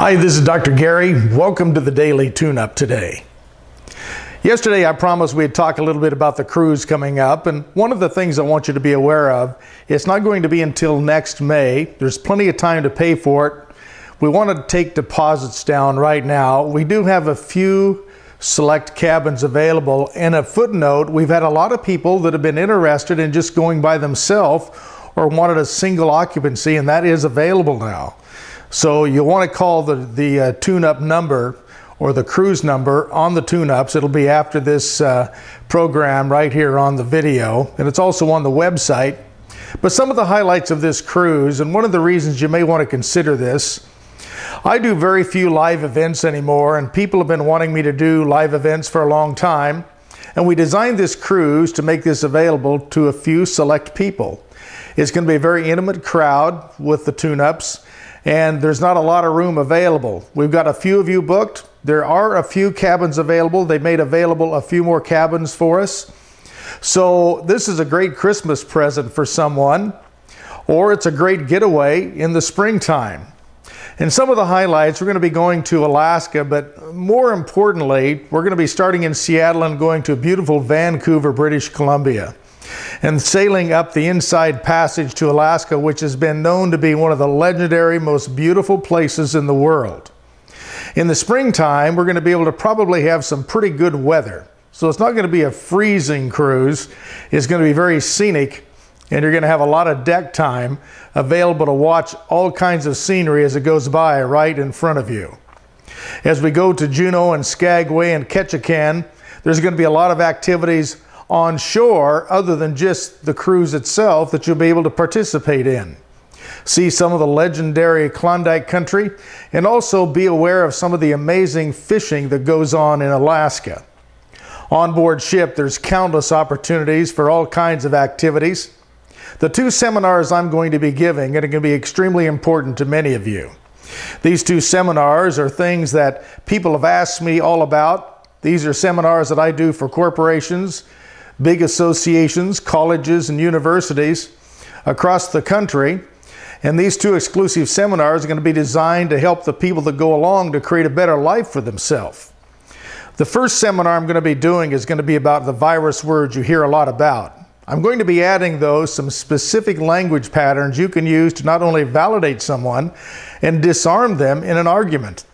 Hi, this is Dr. Gary. Welcome to the Daily Tune-Up today. Yesterday, I promised we'd talk a little bit about the cruise coming up, and one of the things I want you to be aware of, it's not going to be until next May. There's plenty of time to pay for it. We want to take deposits down right now. We do have a few select cabins available, and a footnote, we've had a lot of people that have been interested in just going by themselves or wanted a single occupancy, and that is available now. So you'll want to call the tune-up number or the cruise number on the tune-ups. It'll be after this program right here on the video, and it's also on the website. But some of the highlights of this cruise, and one of the reasons you may want to consider this, I do very few live events anymore, and people have been wanting me to do live events for a long time. And we designed this cruise to make this available to a few select people. It's going to be a very intimate crowd with the tune-ups, and there's not a lot of room available. We've got a few of you booked. There are a few cabins available. They made available a few more cabins for us. So this is a great Christmas present for someone, or it's a great getaway in the springtime. And some of the highlights, we're going to be going to Alaska, but more importantly, we're going to be starting in Seattle and going to beautiful Vancouver, British Columbia, and sailing up the Inside Passage to Alaska, which has been known to be one of the legendary, most beautiful places in the world. In the springtime, we're going to be able to probably have some pretty good weather. So it's not going to be a freezing cruise. It's going to be very scenic, and you're going to have a lot of deck time available to watch all kinds of scenery as it goes by right in front of you. As we go to Juneau and Skagway and Ketchikan, there's going to be a lot of activities on shore other than just the cruise itself that you'll be able to participate in. See some of the legendary Klondike country, and also be aware of some of the amazing fishing that goes on in Alaska. On board ship, there's countless opportunities for all kinds of activities. The two seminars I'm going to be giving are going to be extremely important to many of you. These two seminars are things that people have asked me all about. These are seminars that I do for corporations, big associations, colleges, and universities across the country. And these two exclusive seminars are going to be designed to help the people that go along to create a better life for themselves. The first seminar I'm going to be doing is going to be about the virus words you hear a lot about. I'm going to be adding, though, some specific language patterns you can use to not only validate someone and disarm them in an argument.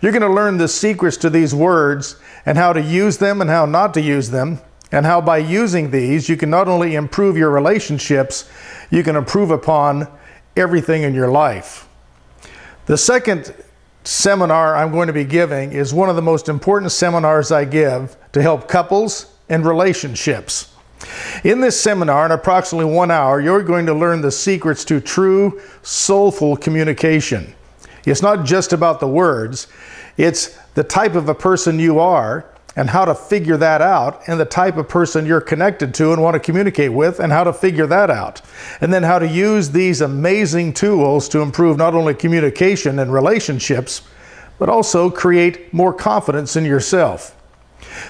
You're going to learn the secrets to these words and how to use them and how not to use them, and how by using these you can not only improve your relationships, you can improve upon everything in your life. The second seminar I'm going to be giving is one of the most important seminars I give to help couples and relationships. In this seminar, in approximately 1 hour, you're going to learn the secrets to true, soulful communication. It's not just about the words, it's the type of a person you are and how to figure that out, and the type of person you're connected to and want to communicate with and how to figure that out. And then how to use these amazing tools to improve not only communication and relationships, but also create more confidence in yourself.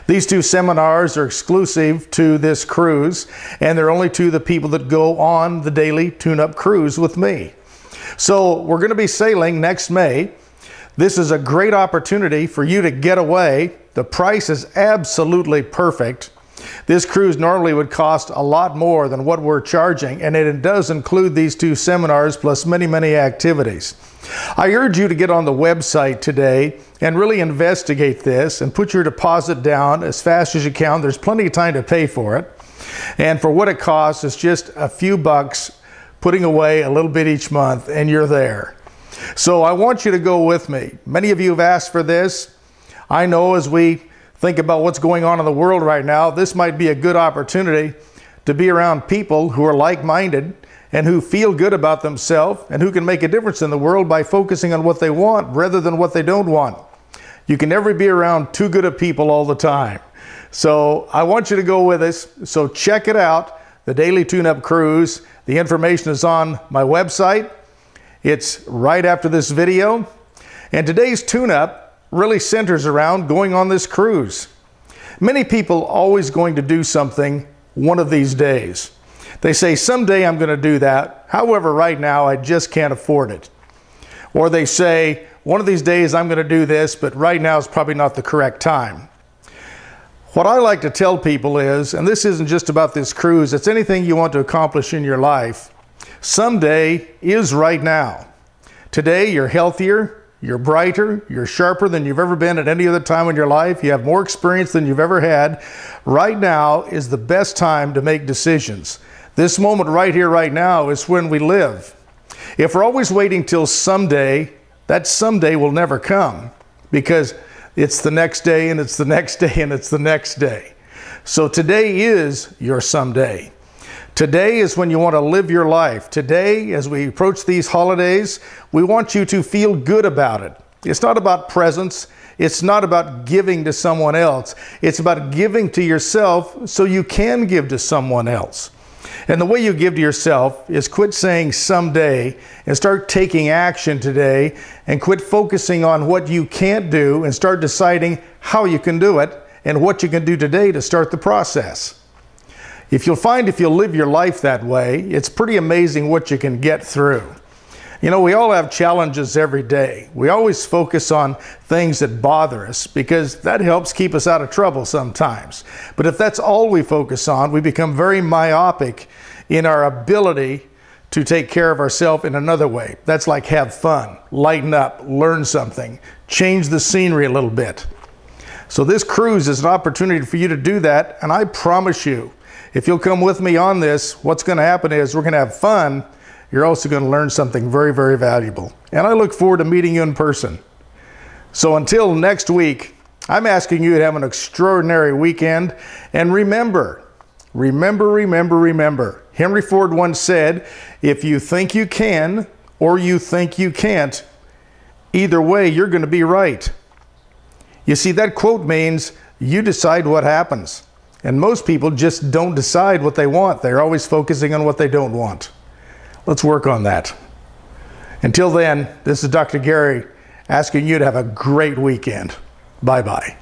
These two seminars are exclusive to this cruise, and they're only to the people that go on the Daily Tune-Up cruise with me. So we're going to be sailing next May. This is a great opportunity for you to get away. The price is absolutely perfect. This cruise normally would cost a lot more than what we're charging, and it does include these two seminars plus many, many activities. I urge you to get on the website today and really investigate this and put your deposit down as fast as you can. There's plenty of time to pay for it. And for what it costs, it's just a few bucks, putting away a little bit each month, and you're there. So I want you to go with me. Many of you have asked for this. I know as we think about what's going on in the world right now, this might be a good opportunity to be around people who are like-minded and who feel good about themselves and who can make a difference in the world by focusing on what they want rather than what they don't want. You can never be around too good of people all the time. So I want you to go with us. So check it out, the Daily Tune-Up Cruise. The information is on my website. It's right after this video. And today's tune-up really centers around going on this cruise. Many people always going to do something one of these days. They say, someday I'm going to do that. However, right now I just can't afford it. Or they say, one of these days I'm going to do this, but right now is probably not the correct time. What I like to tell people is, and this isn't just about this cruise, it's anything you want to accomplish in your life, someday is right now. Today you're healthier, you're brighter, you're sharper than you've ever been at any other time in your life, you have more experience than you've ever had. Right now is the best time to make decisions. This moment right here, right now is when we live. If we're always waiting till someday, that someday will never come, because it's the next day, and it's the next day, and it's the next day. So today is your someday. Today is when you want to live your life. Today, as we approach these holidays, we want you to feel good about it. It's not about presents. It's not about giving to someone else. It's about giving to yourself so you can give to someone else. And the way you give to yourself is quit saying someday and start taking action today, and quit focusing on what you can't do and start deciding how you can do it and what you can do today to start the process. If you'll live your life that way, it's pretty amazing what you can get through. You know, we all have challenges every day. We always focus on things that bother us because that helps keep us out of trouble sometimes. But if that's all we focus on, we become very myopic in our ability to take care of ourselves in another way. That's like have fun, lighten up, learn something, change the scenery a little bit. So this cruise is an opportunity for you to do that, and I promise you, if you'll come with me on this, what's going to happen is we're going to have fun. You're also going to learn something very, very valuable. And I look forward to meeting you in person. So until next week, I'm asking you to have an extraordinary weekend. And remember. Henry Ford once said, if you think you can or you think you can't, either way, you're going to be right. You see, that quote means you decide what happens. And most people just don't decide what they want. They're always focusing on what they don't want. Let's work on that. Until then, this is Dr. Gary asking you to have a great weekend. Bye-bye.